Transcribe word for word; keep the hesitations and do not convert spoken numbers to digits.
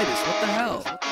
Ibis, what the hell?